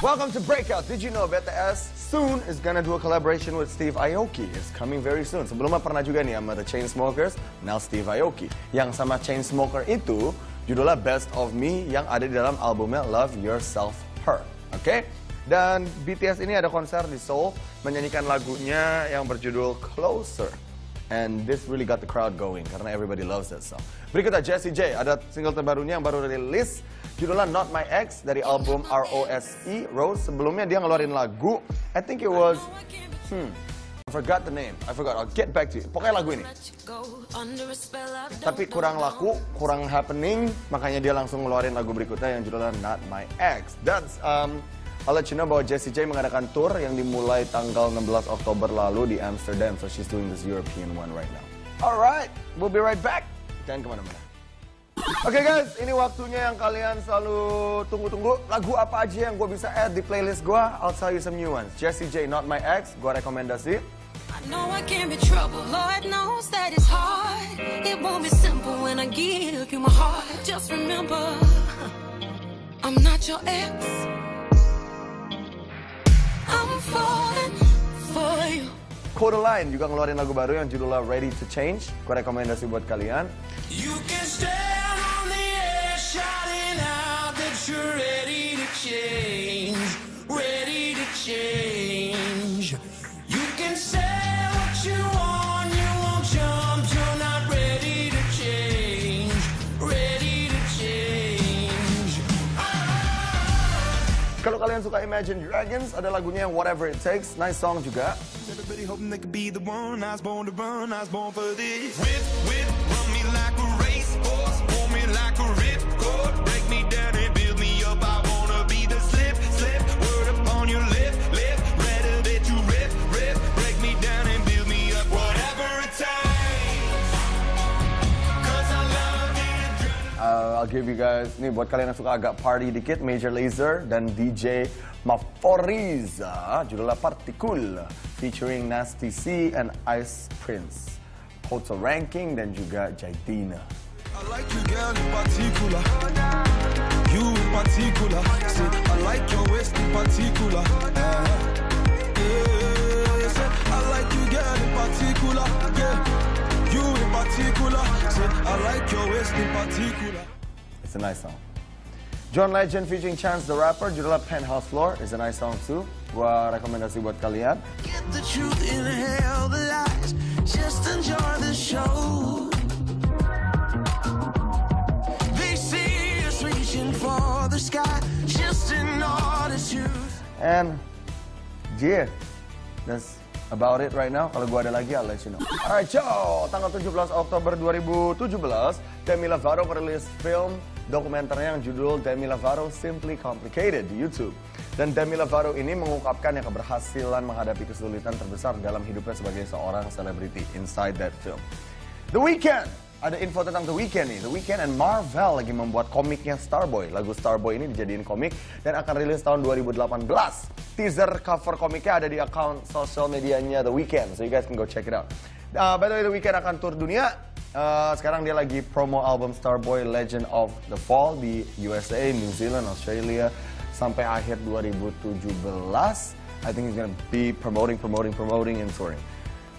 Welcome to Breakout. Did you know BTS soon is gonna do a collaboration with Steve Aoki? It's coming very soon. Sebelumnya pernah juga nih sama The Chainsmokers, now Steve Aoki. Yang sama Chainsmoker itu judulnya Best of Me yang ada di dalam albumnya Love Yourself: Her. Oke? Dan BTS ini ada konser di Seoul menyanyikan lagunya yang berjudul Closer. And this really got the crowd going karena everybody loves that song. Berikutnya Jessie J ada single terbarunya yang baru rilis judulnya Not My Ex dari album ROSE Rose. Sebelumnya dia ngeluarin lagu I think it was I forgot the name. I'll get back to you. Pokoknya lagu ini. Tapi kurang laku, kurang happening, makanya dia langsung ngeluarin lagu berikutnya yang judulnya Not My Ex. That's I'll let you know bahwa Jessie J mengadakan tour yang dimulai tanggal 16 Oktober lalu di Amsterdam. So she's doing this European one right now. Alright, we'll be right back. Jangan kemana-mana. Oke guys, ini waktunya yang kalian selalu tunggu-tunggu. Lagu apa aja yang gue bisa add di playlist gue, I'll tell you some new ones. Jessie J, Not My Ex, gue rekomendasi. I know I can be trouble, Lord knows that it's hard. It won't be simple when I give you my heart. Just remember, I'm not your ex. Kodaline juga ngeluarin lagu baru yang judulnya Ready to Change. Gue rekomendasi buat kalian. Kalau kalian suka Imagine Dragons, ada lagunya yang Whatever It Takes, nice song juga. I'll give you guys, nih buat kalian yang suka agak party dikit, Major Lazer dan DJ Mafforiza, judulnya Partikul, featuring Nasty C and Ice Prince, Hotel Ranking dan juga Jaitina. I like you girl in particular, you in particular, say I like your waist in particular, yeah, say I like you girl in particular, yeah. You in particular, said I like your waist in particular. It's a nice song. John Legend featuring Chance the Rapper, judulnya Penthouse Floor, is a nice song too. Gua rekomendasi buat kalian. Get the truth, inhale the lies, just enjoy the show. They see us reaching for the sky, just in order to. And yeah, that's about it right now. Kalau gue ada lagi, I'll let you know. Alright, ciao! Tanggal 17 Oktober 2017, Demi Lovato merilis film dokumenternya yang judul Demi Lovato Simply Complicated di YouTube. Dan Demi Lovato ini mengungkapkan yang keberhasilan menghadapi kesulitan terbesar dalam hidupnya sebagai seorang selebriti inside that film. The Weeknd! Ada info tentang The Weeknd nih. The Weeknd and Marvel lagi membuat komiknya Starboy. Lagu Starboy ini dijadiin komik dan akan rilis tahun 2018. Teaser cover komiknya ada di account social medianya The Weeknd. So you guys can go check it out. By the way, The Weeknd akan tur dunia. Sekarang dia lagi promo album Starboy Legend of the Fall di USA, New Zealand, Australia sampai akhir 2017. I think he's gonna be promoting and touring.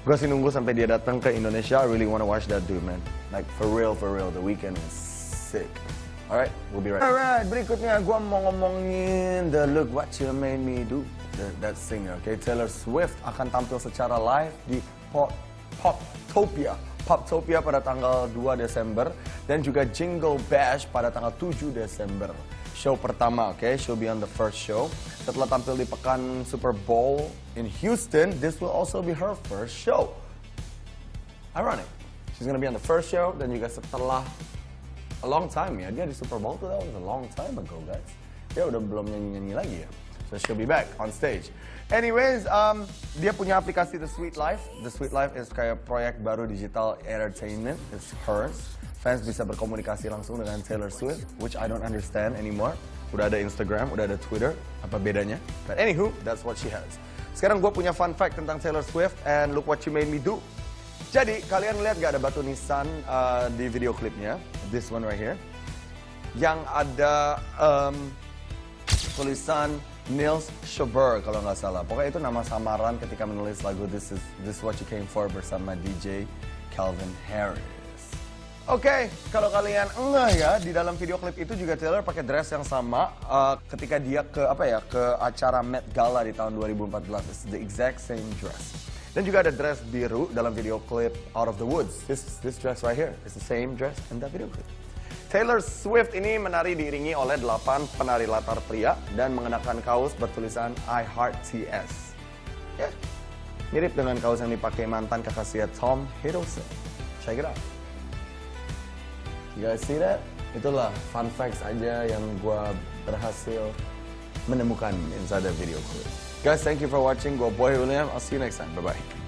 Gue sih nunggu sampai dia datang ke Indonesia. I really wanna watch that dude, man. Like for real, The Weeknd is sick. Alright, we'll be right back. Alright, berikutnya gue mau ngomongin the Look What You Made Me Do, that singer, okay? Taylor Swift akan tampil secara live di Poptopia pada tanggal 2 Desember dan juga Jingle Bash pada tanggal 7 Desember. Show pertama, okay? She'll be on the first show. Setelah tampil di pekan Super Bowl in Houston, this will also be her first show. Ironic. She's gonna be on the first show, dan juga setelah a long time ya. Dia di Super Bowl tuh, that was a long time ago, guys. Dia udah belum nyanyi-nyanyi lagi ya. So she'll be back on stage. Anyways, dia punya aplikasi The Sweet Life. The Sweet Life is kayak proyek baru digital entertainment. It's hers. Fans bisa berkomunikasi langsung dengan Taylor Swift, which I don't understand anymore. Udah ada Instagram, udah ada Twitter, apa bedanya? But anywho, that's what she has. Sekarang gue punya fun fact tentang Taylor Swift and Look What You Made Me Do. Jadi, kalian lihat gak ada batu nisan di video klipnya? This one right here. Yang ada tulisan Nils Schubert kalau nggak salah. Pokoknya itu nama samaran ketika menulis lagu This Is What You Came For bersama DJ Calvin Harris. Oke, kalau kalian ngeh ya, di dalam video klip itu juga Taylor pakai dress yang sama ketika dia ke acara Met Gala di tahun 2014. It's the exact same dress. Dan juga ada dress biru dalam video klip Out of the Woods. This dress right here is the same dress in that video clip. Taylor Swift ini menari diiringi oleh 8 penari latar pria dan mengenakan kaos bertulisan I Heart TS. Ya, mirip dengan kaos yang dipakai mantan kekasihnya Tom Hiddleston. Check it out. You guys see that? Itulah fun facts aja yang gue berhasil menemukan inside the video clip. Guys, thank you for watching. Gue Boy William. I'll see you next time. Bye-bye.